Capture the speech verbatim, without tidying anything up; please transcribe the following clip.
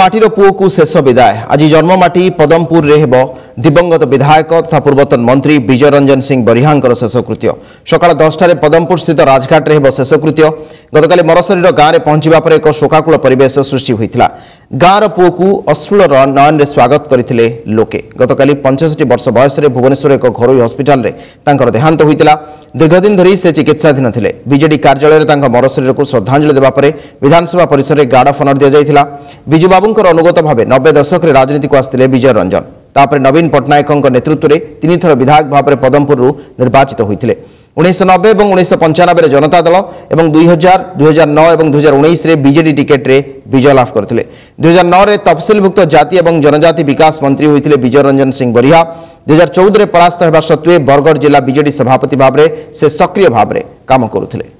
माटीर पुओ को शेष विदाय। आज जन्ममाटी पदमपुर रे हेबो दिवंगत विधायक तथा पूर्वतन मंत्री विजय रंजन सिंह बरिहांकर शेषकृत्य। सकाल दसटार पदमपुर स्थित राजघाट रे हेबो शेषकृत्य। गतकाली मरशरीर गाँव में पहुंचा पर एक शोकाकुल परिवेश सृष्टि होता। गाँव पुओ को अश्रुल नयन में स्वागत करते लोके। गतकाली पचष्टि वर्ष बयस भुवनेश्वर एक घरोई हस्पिटाल देहांत होता। दीर्घदिन धरी से चिकित्साधीन थे। बीजेडी कार्यालय मरशरीर को श्रद्धांजलि देवापर विधानसभा परिसर में गार्ड ऑफ ऑनर दि जाइथिला। बिजू बाबूंकर अनुगत भाव नब्बे दशक रे राजनीति को आसते विजय रंजन। तापर नवीन पटनायक नेतृत्व में तीन थर विधायक भाव पदमपुर निर्वाचित होते। उन्नीस नब्बे और उन्नीस पंचानबे जनता दल और दुई हजार दुई हजार नौ और दुई हजार उन्नीस बीजेडी टिकेट रे विजय लाभ करते। दुई हजार नौ रे तफसिलभुक्त जाति और जनजाति विकास मंत्री होते विजय रंजन सिंह बरिहा। दुई हजार चौदह रे परास्त होगा सत्वे बरगढ़ जिला बीजेडी सभापति भाव से सक्रिय भाव काम करुले।